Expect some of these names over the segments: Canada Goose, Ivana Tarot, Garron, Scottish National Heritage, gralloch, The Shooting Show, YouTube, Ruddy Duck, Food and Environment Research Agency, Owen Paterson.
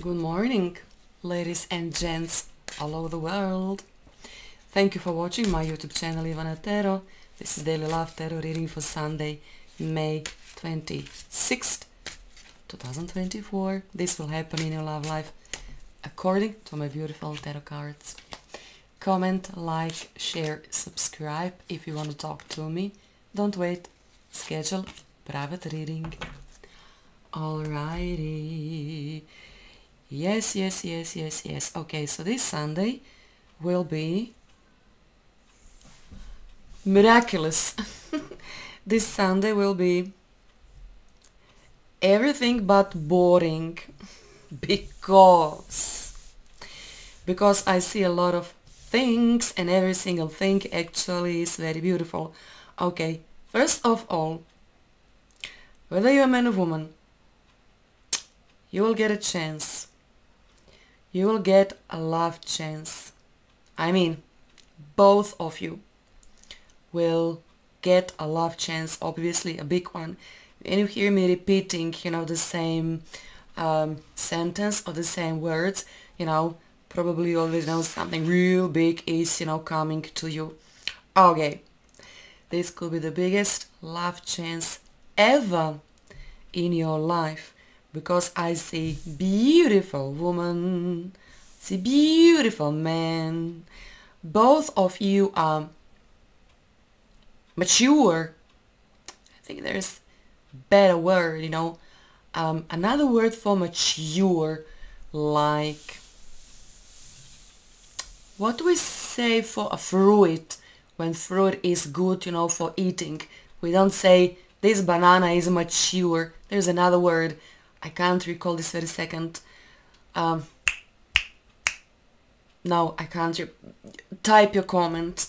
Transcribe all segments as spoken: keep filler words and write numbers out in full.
Good morning, ladies and gents all over the world. Thank you for watching my YouTube channel, Ivana Tarot. This is Daily Love Tarot reading for Sunday, May twenty-sixth, two thousand twenty-four. This will happen in your love life according to my beautiful tarot cards. Comment, like, share, subscribe if you want to talk to me. Don't wait. Schedule private reading. Alrighty. Yes, yes, yes, yes, yes. Okay, so this Sunday will be miraculous. This Sunday will be everything but boring, because because I see a lot of things, and every single thing actually is very beautiful. Okay, first of all, whether you're a man or woman, you will get a chance. You will get a love chance. I mean, both of you will get a love chance, obviously a big one. And you hear me repeating, you know, the same um, sentence or the same words, you know, probably you already know something real big is, you know, coming to you. Okay, this could be the biggest love chance ever in your life. Because I see beautiful woman, see beautiful man. Both of you are mature. I think there's better word, you know. Um, another word for mature, like, what do we say for a fruit? When fruit is good, you know, for eating. We don't say this banana is mature. There's another word. I can't recall this very second. Um, no, I can't. Type your comment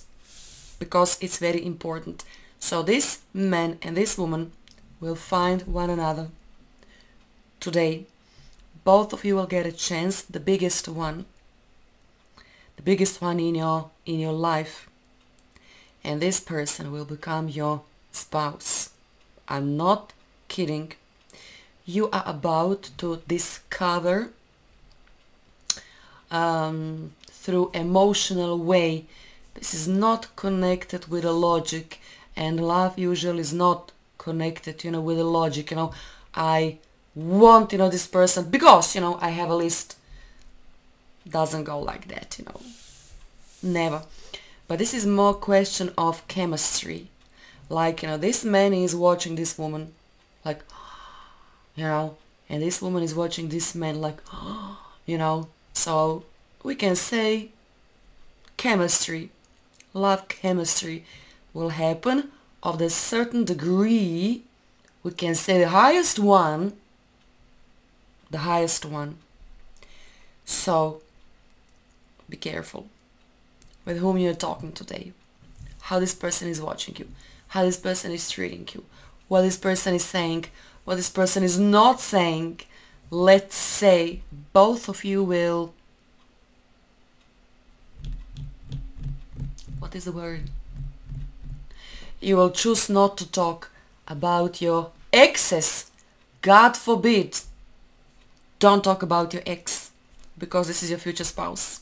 because it's very important. So this man and this woman will find one another today. Both of you will get a chance, the biggest one, the biggest one in your in your life, and this person will become your spouse. I'm not kidding. You are about to discover um, through emotional way. This is not connected with a logic, and love usually is not connected, you know, with a logic. You know, I want, you know, this person because, you know, I have a list. Doesn't go like that, you know, never. But this is more question of chemistry. Like, you know, this man is watching this woman, like, you know, and this woman is watching this man, like, oh, you know. So we can say chemistry, love chemistry will happen of a certain degree. We can say the highest one, the highest one. So be careful with whom you're talking today, how this person is watching you, how this person is treating you, what this person is saying, what this person is not saying. Let's say both of you will, what is the word? You will choose not to talk about your exes. God forbid. Don't talk about your ex, because this is your future spouse.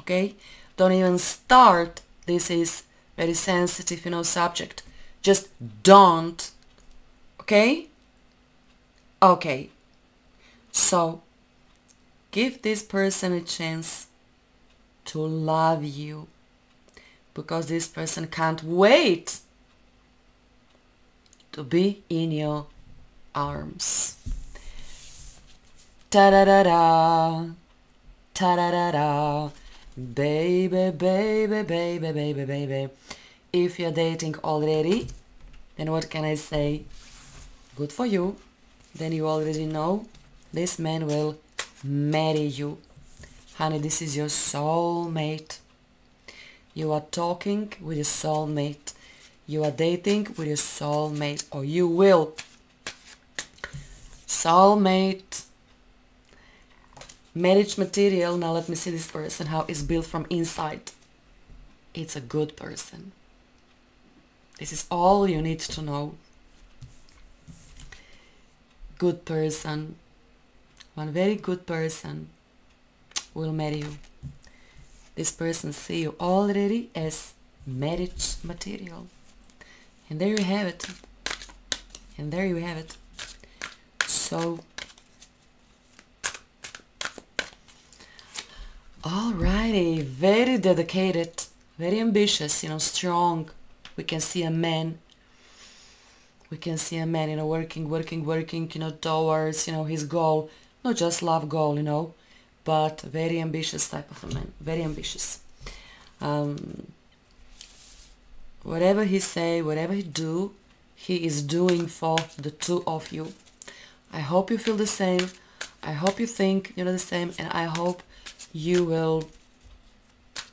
Okay? Don't even start. This is very sensitive, you know, subject. Just don't. Okay? Okay, so give this person a chance to love you, because this person can't wait to be in your arms. Ta-da-da-da, ta-da-da-da, baby, baby, baby, baby, baby. If you're dating already, then what can I say? Good for you. Then you already know this man will marry you. Honey, this is your soulmate. You are talking with your soulmate. You are dating with your soulmate, or you will. Soulmate. Marriage material. Now let me see this person, how it's built from inside. It's a good person. This is all you need to know. Good person, One very good person will marry you. This person see you already as marriage material. And there you have it. And there you have it. So, alrighty, very dedicated, very ambitious, you know, strong. We can see a man. We can see a man, you know, working, working, working, you know, towards, you know, his goal. Not just love goal, you know, but very ambitious type of a man. Very ambitious. Um, whatever he say, whatever he do, he is doing for the two of you. I hope you feel the same. I hope you think, you know, the same. And I hope you will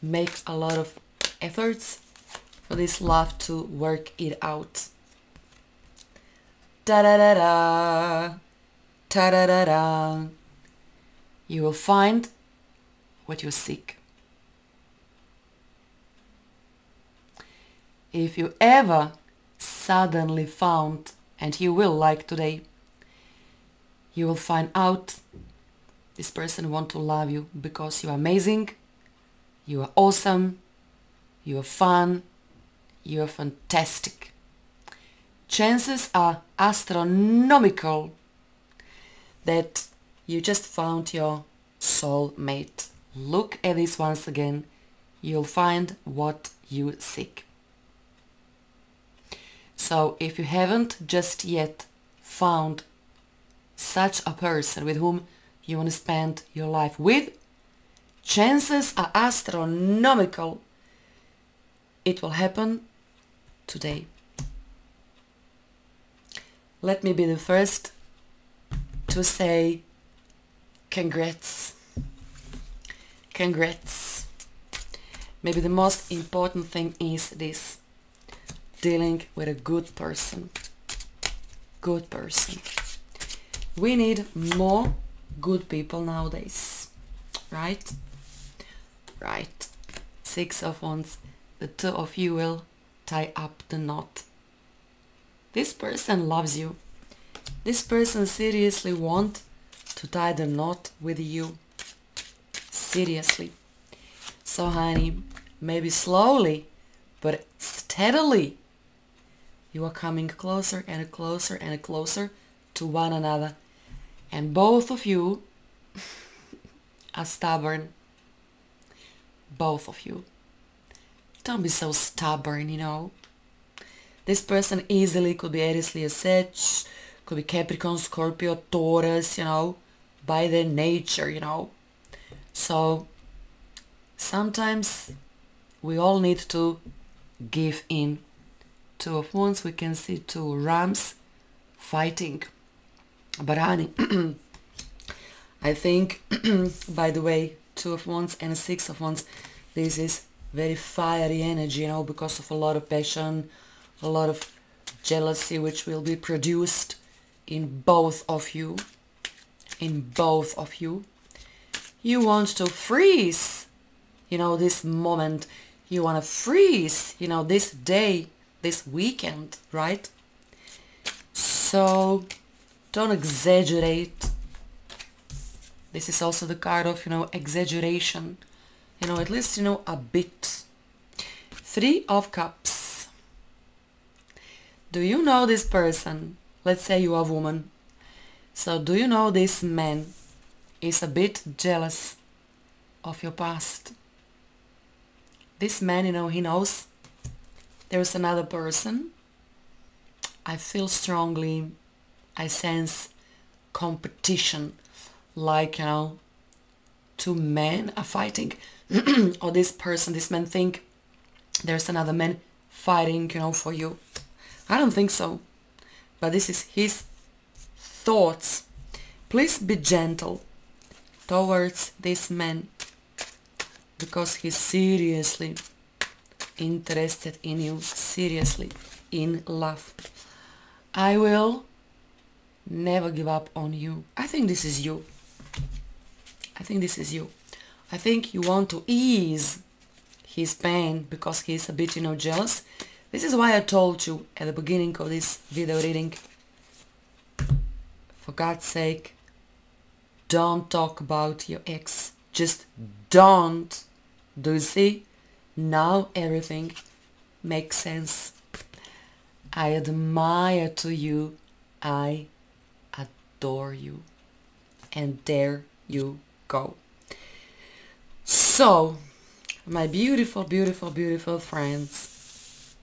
make a lot of efforts for this love to work it out. Ta-da-da-da! Ta-da-da-da! You will find what you seek. If you ever suddenly found, and you will like today, you will find out this person wants to love you because you are amazing, you are awesome, you are fun, you are fantastic. Chances are astronomical that you just found your soulmate. Look at this once again. You'll find what you seek. So if you haven't just yet found such a person with whom you want to spend your life with, chances are astronomical it will happen today. Let me be the first to say congrats. Congrats. Maybe the most important thing is this: dealing with a good person. Good person. We need more good people nowadays, right? Right. Six of Wands. The two of you will tie up the knot. This person loves you. This person seriously wants to tie the knot with you. Seriously. So honey, maybe slowly but steadily you are coming closer and closer and closer to one another. And both of you are stubborn. Both of you. Don't be so stubborn, you know. This person easily could be Aries, Leo, Sag, could be Capricorn, Scorpio, Taurus, you know, by their nature, you know. So sometimes we all need to give in. Two of Wands, we can see two rams fighting. But honey, I think, by the way, Two of Wands and Six of Wands, this is very fiery energy, you know, because of a lot of passion, a lot of jealousy, which will be produced in both of you. In both of you. You want to freeze, you know, this moment. You want to freeze, you know, this day, this weekend, right? So, don't exaggerate. This is also the card of, you know, exaggeration. You know, at least, you know, a bit. Three of Cups. Do you know this person? Let's say you are a woman. So do you know this man is a bit jealous of your past? This man, you know, he knows there is another person. I feel strongly, I sense competition. Like, you know, two men are fighting. Or this person, this man think there's another man fighting, you know, for you. I don't think so. But this is his thoughts. Please be gentle towards this man, because he's seriously interested in you, seriously in love. I will never give up on you. I think this is you. I think this is you. I think you want to ease his pain because he's a bit, you know, jealous. This is why I told you at the beginning of this video reading, for God's sake, don't talk about your ex. Just don't. Do you see? Now everything makes sense. I admire to you. I adore you. And there you go. So, my beautiful, beautiful, beautiful friends,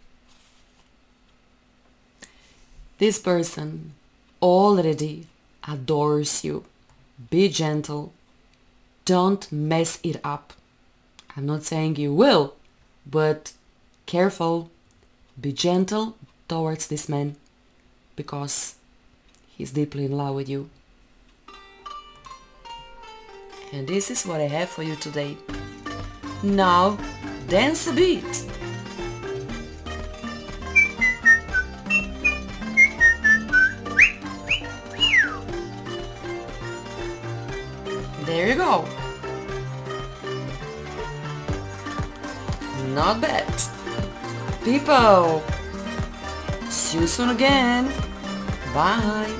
this person already adores you. Be gentle. Don't mess it up. I'm not saying you will, but careful. Be gentle towards this man because he's deeply in love with you. And this is what I have for you today. Now, dance a bit. There you go. Not bad. People, see you soon again. Bye.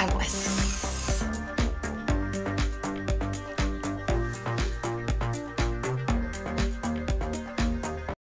Aguas.